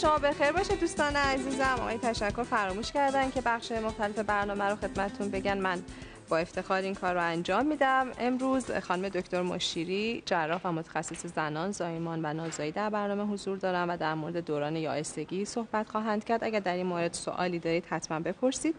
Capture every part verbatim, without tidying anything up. شما بخیر باشه دوستان عزیزم. آقای تشکر فراموش کردن که بخش مختلف برنامه رو خدمتتون بگن. من با افتخار این کار رو انجام میدم. امروز خانم دکتر مشیری، جراح و متخصص زنان، زایمان و نازایی، در برنامه حضور دارن و در مورد دوران یائسگی صحبت خواهند کرد. اگر در این مورد سوالی دارید حتما بپرسید.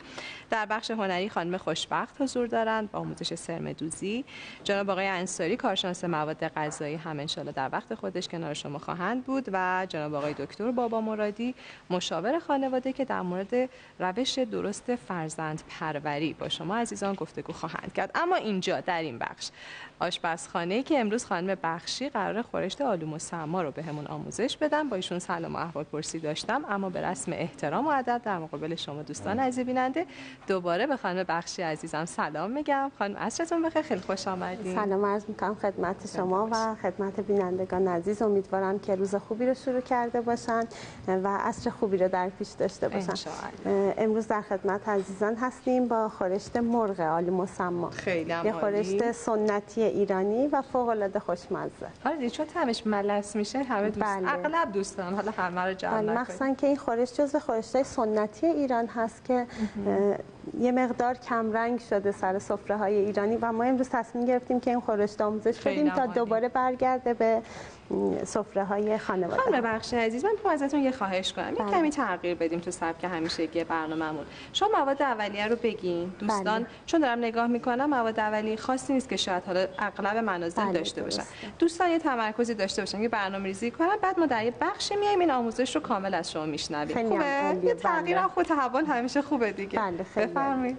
در بخش هنری خانم خوشبخت حضور دارند با آموزش سرمه‌دوزی. جناب آقای انصاری کارشناس مواد غذایی هم انشالله در وقت خودش کنار شما خواهند بود و جناب آقای دکتر بابا مرادی، مشاور خانواده، که در مورد روش درست فرزند پروری با شما عزیزان گفت خواهند کرد. اما اینجا در این بخش آشپزخانه که امروز خانم بخشی قرار خورشت آلو مسما رو بهمون آموزش بدن. با ایشون سلام و احوالپرسی داشتم اما به رسم احترام و ادب در مقابل شما دوستان عزیز بیننده دوباره به خانم بخشی عزیزم سلام میگم. خانم عصرتون بخیر، خیلی خوش آمدید. سلام عرض میکنم خدمت شما و خدمت بینندگان عزیز. امیدوارم که روز خوبی رو شروع کرده باشن و عصر خوبی رو در پیش داشته باشن. امروز در خدمت عزیزان هستیم با خورشت مرغ آلو مسما. خیلی عالی. یه خورشت سنتی ایرانی و فوق‌العاده خوشمزه. حالا چون طعمش ملس میشه همه دوست بله. اغلب دوستان حالا همه رو جمع نکنید. مخصوصاً که این خورشت جزو خورشت‌های سنتی ایران هست که یه مقدار کم رنگ شده سر سفره‌های ایرانی و ما امروز تصمیم گرفتیم که این خورشت آموزش بدیم تا دوباره برگرده به سفره‌های خانواده. خانم بخشی عزیز، من می‌خوام ازتون یه خواهش کنم. بله. یه کمی تغییر بدیم تو سبک همیشگی برنامه‌مون. شما مواد اولیه رو بگین دوستان. بله. چون دارم نگاه می‌کنم مواد اولیه خاصی نیست که شاید حالا اغلب منازل بله. داشته باشن. دوستان یه تمرکزی داشته باشن که برنامه‌ریزی کنن. بعد ما در یه بخش میایم این آموزش رو کامل از شما می‌شنویم. خوبه؟ یه تغییر خود تحول همیشه خوبه دیگه. بله خیلی. بفرمایید.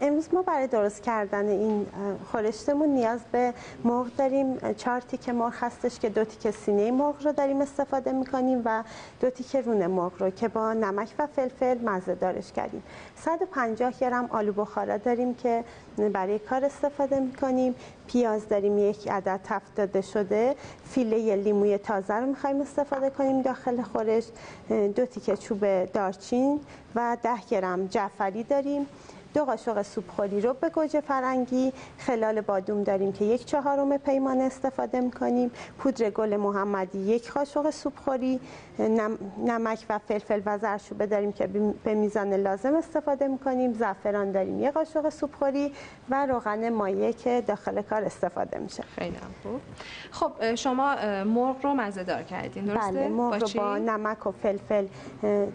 امروز ما برای درست کردن این خورشتمون نیاز به مرغ داریم. چهار تیکه مرغ هستش که دو تیکه سینه مرغ رو داریم استفاده میکنیم و دو تیکه رون مرغ رو که با نمک و فلفل مزه دارش کردیم. صد و پنجاه گرم آلو بخارا داریم که برای کار استفاده میکنیم. پیاز داریم یک عدد تفت داده شده. فیله لیموی تازه رو میخوایم استفاده کنیم داخل خورشت. دو تیکه چوب دارچین و ده گرم جعفری داریم. دو قاشق سوپخوری رو به گوجه فرنگی، خلال بادوم داریم که یک چهارم پیمانه استفاده میکنیم. پودر گل محمدی یک قاشق سوپخوری، نم، نمک و فلفل و زردچوبه داریم که به میزان لازم استفاده میکنیم. زعفران داریم یک قاشق سوپخوری و روغن مایه که داخل کار استفاده میشه. خیلی خوب. خب شما مرغ رو مزه‌دار کردین درسته؟ بله، مرغ رو با نمک و فلفل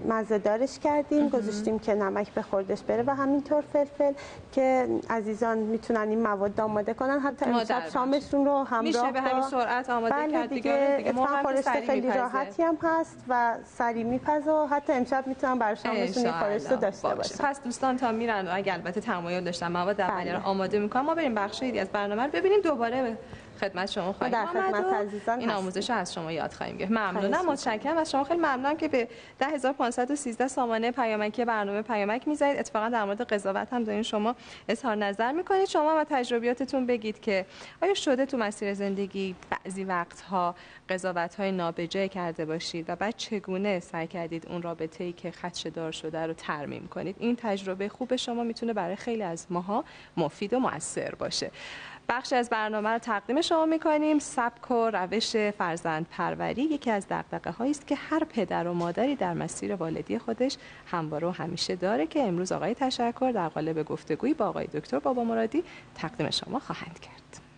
مزه‌دارش کردیم، گذاشتیم که نمک به خوردش بره و همینطور فلفل که عزیزان میتونن این مواد آماده کنن. حتی امشب شامشون رو همراه میشه به همین سرعت آماده بله کرد دیگه. دیگه خورشت خیلی راحتی هم هست و سریع میپزه و حتی امشب میتونن برای شامشون این خورشت رو داشته باشه. باشه. پس دوستان تا میرن و اگه البته تمایل داشتن مواد اولیه رو آماده میکنن ما بریم بخش دیگه از برنامه رو ببینیم. دوباره خدمت شما خواهیم در خدمت عزیزان این آموزش از شما یاد خواهیم گرفت. ممنونم، متشکرم از شما. خیلی ممنونم که به ده هزار و پانصد و سیزده سامانه پیامکی برنامه پیامک می‌زنید. اتفاقا در مورد قضاوت هم دارین شما اظهار نظر می‌کنید. شما هم تجربیاتتون بگید که آیا شده تو مسیر زندگی بعضی وقت‌ها قضاوت‌های نابجا کرده باشید و بعد چگونه سعی کردید اون رابطه‌ای که خدشه‌دار شده رو ترمیم کنید؟ این تجربه خوب شما میتونه برای خیلی از ماها مفید و مؤثر باشه. بخشی از برنامه رو تقدیم شما میکنیم. سبک و روش فرزند پروری یکی از دغدغه هایی است که هر پدر و مادری در مسیر والدی خودش همواره و همیشه داره که امروز آقای تشکر در قالب گفتگویی با آقای دکتر بابا مرادی تقدیم شما خواهند کرد.